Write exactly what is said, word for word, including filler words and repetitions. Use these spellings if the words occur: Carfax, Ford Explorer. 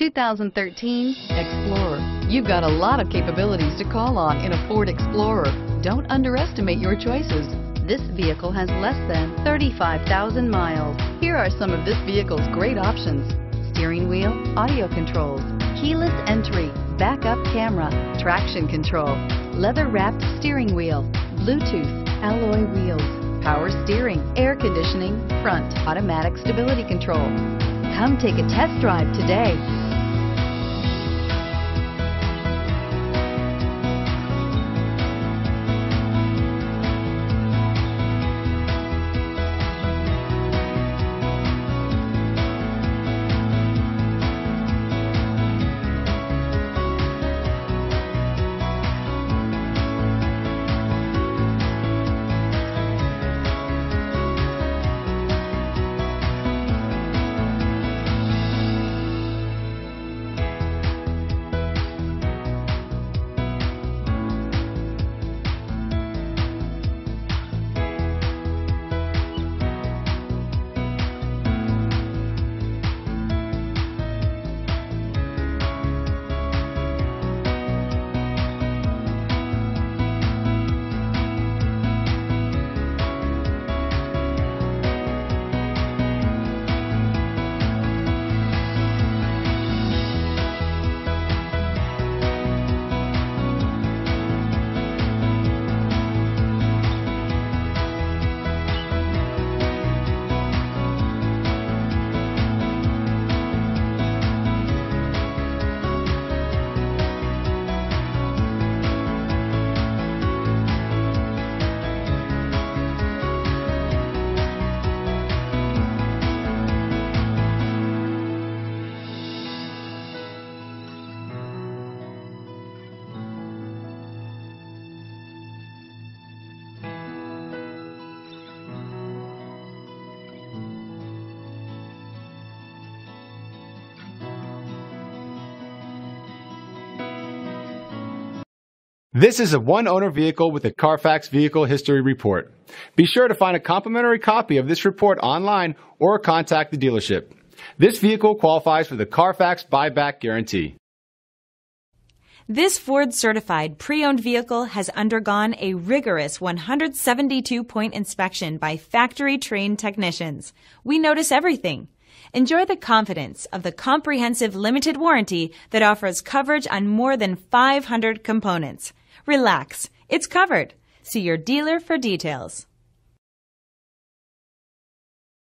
two thousand thirteen Explorer. You've got a lot of capabilities to call on in a Ford Explorer. Don't underestimate your choices. This vehicle has less than thirty-five thousand miles. Here are some of this vehicle's great options: steering wheel audio controls, keyless entry, backup camera, traction control, leather-wrapped steering wheel, Bluetooth, alloy wheels, power steering, air conditioning, front, automatic stability control. Come take a test drive today. This is a one-owner vehicle with a Carfax Vehicle History Report. Be sure to find a complimentary copy of this report online or contact the dealership. This vehicle qualifies for the Carfax Buyback Guarantee. This Ford-certified pre-owned vehicle has undergone a rigorous one hundred seventy-two point inspection by factory-trained technicians. We notice everything. Enjoy the confidence of the comprehensive limited warranty that offers coverage on more than five hundred components. Relax, it's covered. See your dealer for details.